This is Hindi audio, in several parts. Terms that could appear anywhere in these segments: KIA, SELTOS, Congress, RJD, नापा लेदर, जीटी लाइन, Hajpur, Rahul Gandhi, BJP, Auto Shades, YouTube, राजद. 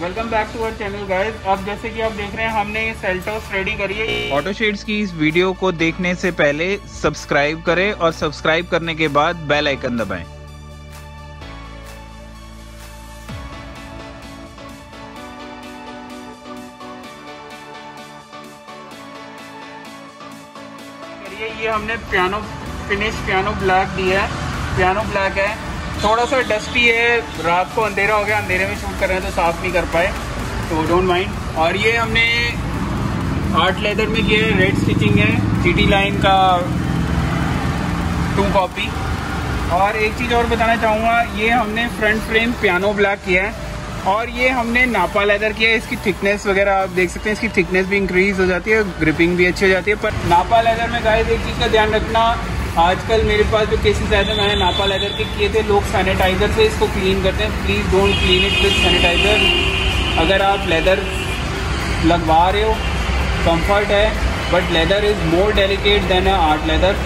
Welcome back to our channel guys. अब जैसे कि आप देख रहे हैं हमने सेल्टोस रेडी करी है। ऑटो शेड्स की इस वीडियो को देखने से पहले सब्सक्राइब करें और सब्सक्राइब करने के बाद बेल आइकन दबाएं। ये हमने पियानो फिनिश पियानो ब्लैक दिया है, पियानो ब्लैक है, थोड़ा सा डस्टी है, रात को अंधेरा हो गया, अंधेरे में शूट कर रहे हैं तो साफ नहीं कर पाए, तो डोंट माइंड। और ये हमने आर्ट लेदर में किया है, रेड स्टिचिंग है, जीटी लाइन का 2 कॉपी। और एक चीज़ और बताना चाहूँगा, ये हमने फ्रंट फ्रेम पियानो ब्लैक किया है और ये हमने नापा लेदर किया है। इसकी थिकनेस वगैरह आप देख सकते हैं, इसकी थिकनेस भी इंक्रीज हो जाती है, ग्रिपिंग भी अच्छी हो जाती है। पर नापा लेदर में गाइस एक चीज़ का ध्यान रखना, आजकल मेरे पास जो केसेस आए थे मैंने नापा लेदर के किए थे, लोग सैनिटाइज़र से इसको क्लीन करते हैं। Please don't clean it with sanitiser. अगर आप लेदर लगवा रहे हो कंफर्ट है, but leather is more delicate than art leather,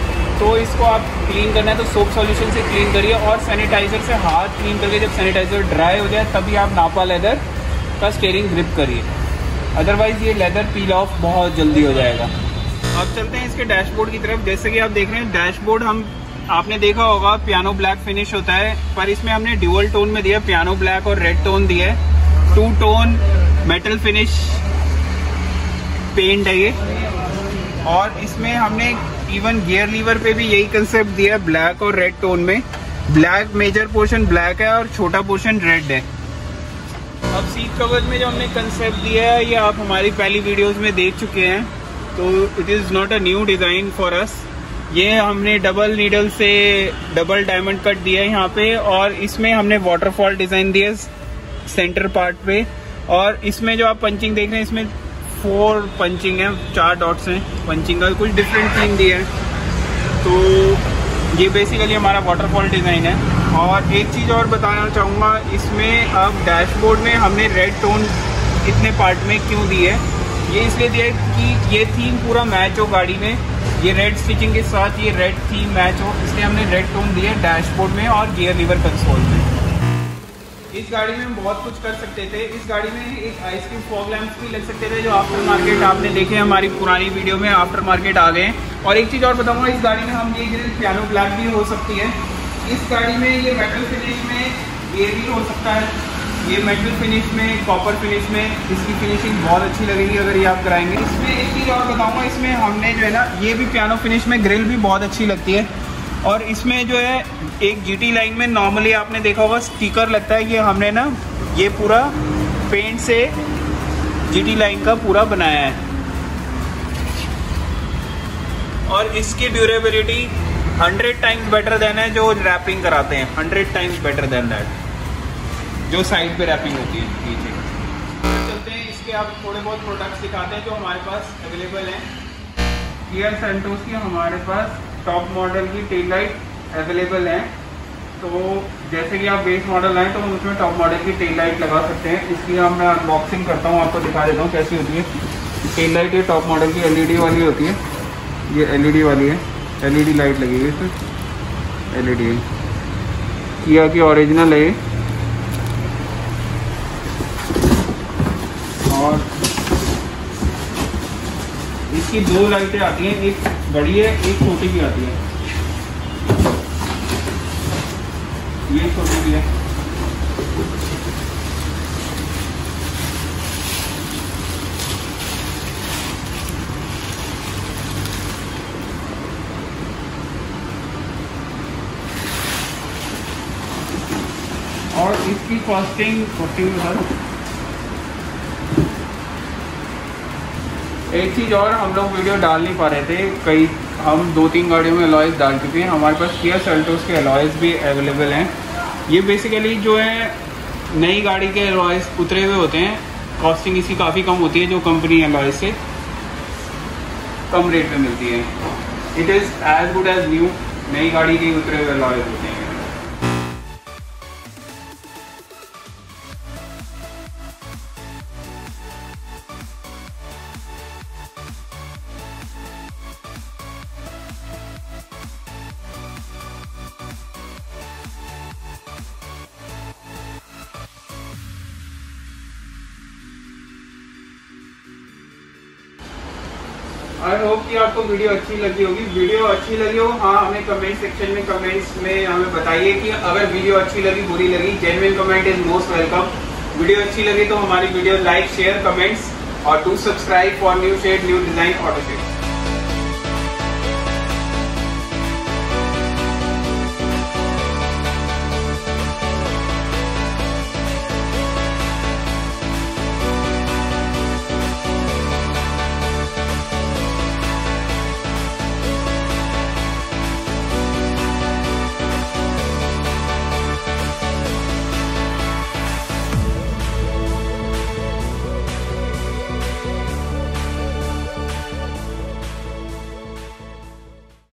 तो इसको आप क्लीन करना है तो सोप सॉल्यूशन से क्लीन करिए और सैनिटाइज़र से हाथ क्लीन करके जब सैनिटाइज़र ड्राई हो जाए तभी आप नापा लेदर का स्टेयरिंग ग्रिप करिए, अदरवाइज़ ये लेदर पील ऑफ बहुत जल्दी हो जाएगा। अब चलते हैं इसके डैशबोर्ड की तरफ। जैसे कि आप देख रहे हैं डैशबोर्ड, हम आपने देखा होगा पियानो ब्लैक फिनिश होता है, पर इसमें हमने ड्यूअल टोन में दिया, पियानो ब्लैक और रेड टोन दिया है, 2 टोन मेटल फिनिश पेंट है ये। और इसमें हमने इवन गियर लीवर पे भी यही कंसेप्ट दिया, ब्लैक और रेड टोन में, ब्लैक मेजर पोर्शन ब्लैक है और छोटा पोर्शन रेड है। अब सीट कवर में जो हमने कंसेप्ट दिया है ये आप हमारी पहली वीडियोज में देख चुके हैं, तो it is not a new design for us. ये हमने डबल नीडल से डबल डायमंड कट दिया है यहाँ पे, और इसमें हमने वाटरफॉल डिज़ाइन दिया सेंटर पार्ट पे। और इसमें जो आप पंचिंग देख रहे हैं, इसमें 4 पंचिंग है, 4 डॉट्स हैं पंचिंग का, कुछ डिफरेंट थीम दिया है। तो ये बेसिकली हमारा वाटरफॉल डिज़ाइन है। और एक चीज़ और बताना चाहूँगा, इसमें अब डैशबोर्ड में हमने रेड टोन इतने पार्ट में क्यों दी है, ये इसलिए दिया कि ये थीम पूरा मैच हो गाड़ी में, ये रेड स्टिचिंग के साथ ये रेड थीम मैच हो, इसलिए हमने रेड टोन दिया डैशबोर्ड में और गियर लीवर कंसोल में। इस गाड़ी में हम बहुत कुछ कर सकते थे, इस गाड़ी में एक आइसक्रीम फॉग लैंप्स भी लग सकते थे जो आफ्टर मार्केट आपने देखे हमारी पुरानी वीडियो में, आफ्टर मार्केट आ गए। और एक चीज़ और बताऊँगा, इस गाड़ी में हम ये ग्रिल पियानो ब्लैक भी हो सकती है, इस गाड़ी में ये मेटल फिनिश में ये भी हो सकता है, ये मेटल फिनिश में कॉपर फिनिश में इसकी फिनिशिंग बहुत अच्छी लगेगी अगर ये आप कराएंगे। इसमें एक चीज़ और बताऊँगा, इसमें हमने जो है ना ये भी पियानो फिनिश में ग्रिल भी बहुत अच्छी लगती है। और इसमें जो है एक जीटी लाइन में नॉर्मली आपने देखा होगा स्टिकर लगता है, ये हमने ना ये पूरा पेंट से जीटी लाइन का पूरा बनाया है। और इसकी ड्यूरेबिलिटी 100 टाइम्स बेटर देन है जो रैपिंग कराते हैं, 100 टाइम्स बेटर देन दैट जो साइड पे रैपिंग होती है नीचे। चलते हैं इसके आप थोड़े बहुत प्रोडक्ट्स दिखाते हैं जो हमारे पास अवेलेबल हैं। ये सेल्टोस की हमारे पास टॉप मॉडल की टेल लाइट अवेलेबल हैं, तो जैसे कि आप बेस मॉडल आए तो हम उसमें टॉप मॉडल की टेल लाइट लगा सकते हैं। इसकी हम मैं अनबॉक्सिंग करता हूँ, आपको दिखा देता हूँ कैसी होती है टेल लाइट। ये टॉप मॉडल की LED वाली होती है, ये LED वाली है, LED लाइट लगी हुई है, इसमें LED किया की ओरिजिनल है। और इसकी 2 लाइटें आती हैं, एक बड़ी है एक छोटी भी आती है, ये छोटी भी है। और इसकी कॉस्टिंग 40,000। एक चीज़ और, हम लोग वीडियो डाल नहीं पा रहे थे, कई हम 2-3 गाड़ियों में अलॉयज़ डाल चुके हैं, हमारे पास किया सेल्टोस के अलॉयज़ भी अवेलेबल हैं। ये बेसिकली जो है नई गाड़ी के अलॉयज़ उतरे हुए होते हैं, कॉस्टिंग इसकी काफ़ी कम होती है जो कंपनी अलॉयज़ से कम रेट में मिलती है। It is as good as new, नई गाड़ी के उतरे हुए अलॉयज़ होते हैं। आई होप कि आपको वीडियो अच्छी लगी होगी। वीडियो अच्छी लगी हो हाँ हमें कमेंट सेक्शन में कमेंट्स में हमें बताइए कि अगर वीडियो अच्छी लगी बुरी लगी। Genuine comment is most welcome. Video अच्छी लगी तो हमारी वीडियो लाइक शेयर कमेंट्स और to subscribe for new shade new design auto shades.